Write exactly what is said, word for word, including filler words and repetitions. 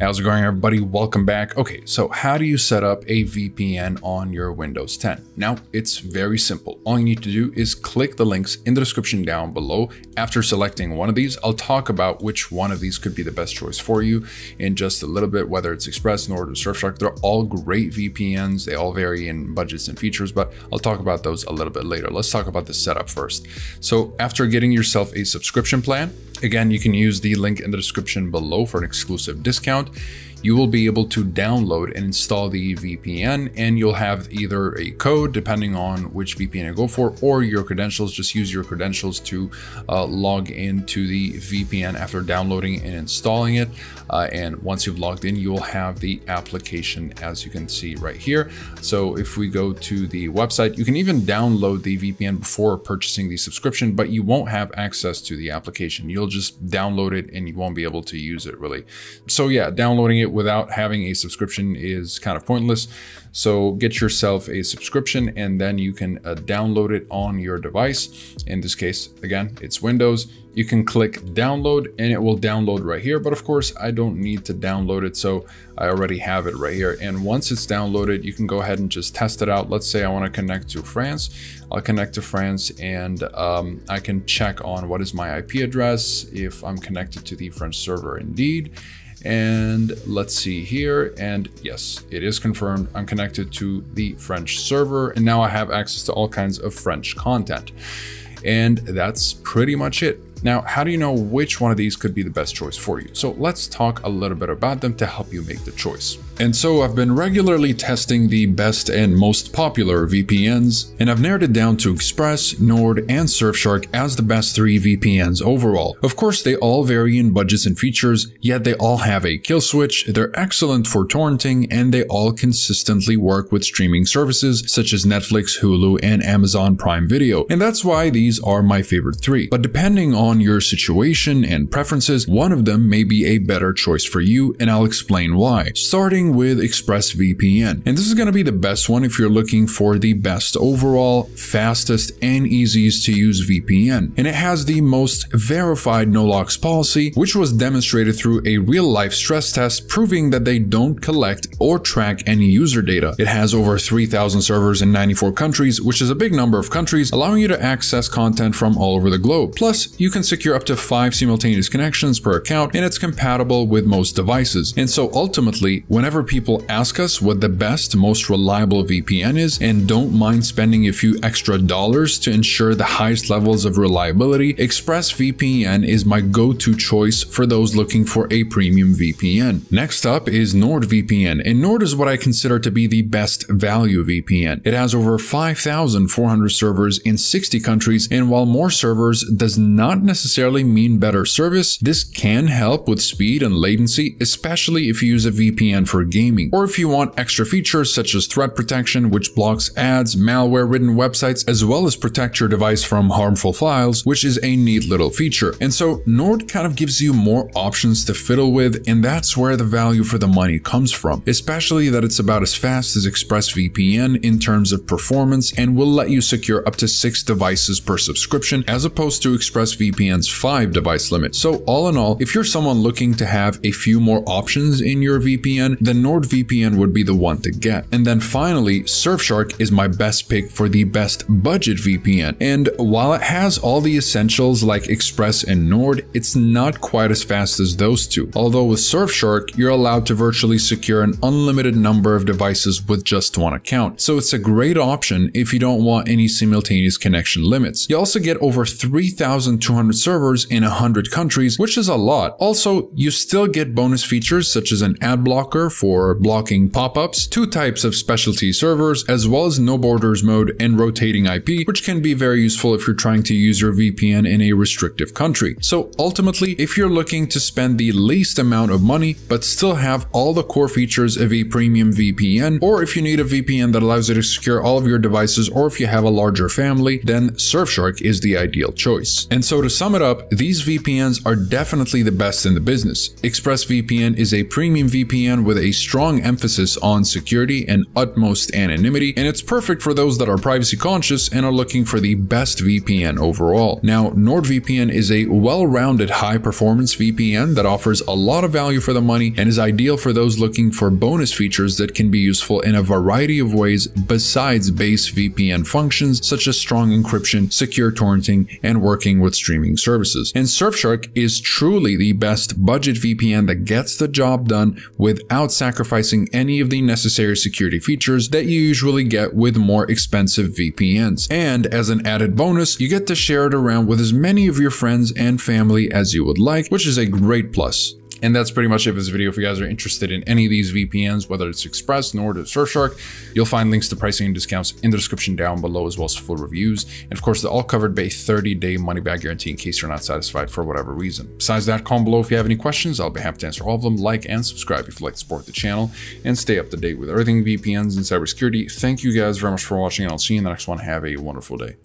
How's it going, everybody? Welcome back. Okay, so how do you set up a V P N on your Windows ten? Now, it's very simple. All you need to do is click the links in the description down below. After selecting one of these, I'll talk about which one of these could be the best choice for you in just a little bit, whether it's Express, Nord, or Surfshark. They're all great V P Ns. They all vary in budgets and features, but I'll talk about those a little bit later. Let's talk about the setup first. So after getting yourself a subscription plan, again, you can use the link in the description below for an exclusive discount. You will be able to download and install the V P N, and you'll have either a code, depending on which V P N you go for, or your credentials. Just use your credentials to uh, log into the V P N after downloading and installing it. Uh, and once you've logged in, you'll have the application, as you can see right here. So if we go to the website, you can even download the V P N before purchasing the subscription, but you won't have access to the application. You'll just download it and you won't be able to use it, really. So yeah, downloading it without having a subscription is kind of pointless. So get yourself a subscription, and then you can uh, download it on your device. In this case, again, it's Windows. You can click download and it will download right here. But of course, I don't need to download it, so I already have it right here. And once it's downloaded, you can go ahead and just test it out. Let's say I want to connect to France. I'll connect to France, and um, I can check on what is my I P address, if I'm connected to the French server indeed. And let's see here, and yes, it is confirmed. I'm connected to the French server, and now I have access to all kinds of French content. And that's pretty much it. Now, how do you know which one of these could be the best choice for you? So let's talk a little bit about them to help you make the choice. And so I've been regularly testing the best and most popular V P Ns, and I've narrowed it down to Express, Nord, and Surfshark as the best three V P Ns overall. Of course, they all vary in budgets and features, yet they all have a kill switch, they're excellent for torrenting, and they all consistently work with streaming services such as Netflix, Hulu, and Amazon Prime Video. And that's why these are my favorite three. But depending on On your situation and preferences, one of them may be a better choice for you, and I'll explain why. Starting with ExpressVPN, and this is going to be the best one if you're looking for the best overall, fastest, and easiest to use V P N. And it has the most verified no-locks policy, which was demonstrated through a real-life stress test, proving that they don't collect or track any user data. It has over three thousand servers in ninety-four countries, which is a big number of countries, allowing you to access content from all over the globe. Plus, you can secure up to five simultaneous connections per account, and it's compatible with most devices. And so ultimately, whenever people ask us what the best, most reliable V P N is, and don't mind spending a few extra dollars to ensure the highest levels of reliability, ExpressVPN is my go-to choice for those looking for a premium V P N. Next up is NordVPN, and Nord is what I consider to be the best value V P N. It has over five thousand four hundred servers in sixty countries, and while more servers does not necessarily mean better service, this can help with speed and latency, especially if you use a V P N for gaming, or if you want extra features such as threat protection, which blocks ads, malware ridden websites, as well as protect your device from harmful files, which is a neat little feature. And so Nord kind of gives you more options to fiddle with, and that's where the value for the money comes from, especially that it's about as fast as ExpressVPN in terms of performance, and will let you secure up to six devices per subscription, as opposed to ExpressVPN five device limit. So all in all, if you're someone looking to have a few more options in your V P N, then NordVPN would be the one to get. And then finally, Surfshark is my best pick for the best budget V P N. And while it has all the essentials like Express and Nord, it's not quite as fast as those two. Although with Surfshark, you're allowed to virtually secure an unlimited number of devices with just one account. So it's a great option if you don't want any simultaneous connection limits. You also get over three thousand two hundred servers in one hundred countries, which is a lot. Also, you still get bonus features such as an ad blocker for blocking pop-ups, two types of specialty servers, as well as no borders mode and rotating I P, which can be very useful if you're trying to use your V P N in a restrictive country. So ultimately, if you're looking to spend the least amount of money but still have all the core features of a premium V P N, or if you need a V P N that allows you to secure all of your devices, or if you have a larger family, then Surfshark is the ideal choice. And so to sum it up, these V P Ns are definitely the best in the business. ExpressVPN is a premium V P N with a strong emphasis on security and utmost anonymity, and it's perfect for those that are privacy conscious and are looking for the best V P N overall. Now, NordVPN is a well-rounded high-performance V P N that offers a lot of value for the money and is ideal for those looking for bonus features that can be useful in a variety of ways besides base V P N functions such as strong encryption, secure torrenting, and working with streaming services. And Surfshark is truly the best budget V P N that gets the job done without sacrificing any of the necessary security features that you usually get with more expensive V P Ns. And as an added bonus, you get to share it around with as many of your friends and family as you would like, which is a great plus. And that's pretty much it for this video. If you guys are interested in any of these V P Ns, whether it's Express, Nord, or Surfshark, you'll find links to pricing and discounts in the description down below, as well as full reviews. And of course, they're all covered by a thirty day money back guarantee in case you're not satisfied for whatever reason. Besides that, comment below if you have any questions. I'll be happy to answer all of them. Like and subscribe if you'd like to support the channel and stay up to date with everything V P Ns and cybersecurity. Thank you guys very much for watching, and I'll see you in the next one. Have a wonderful day.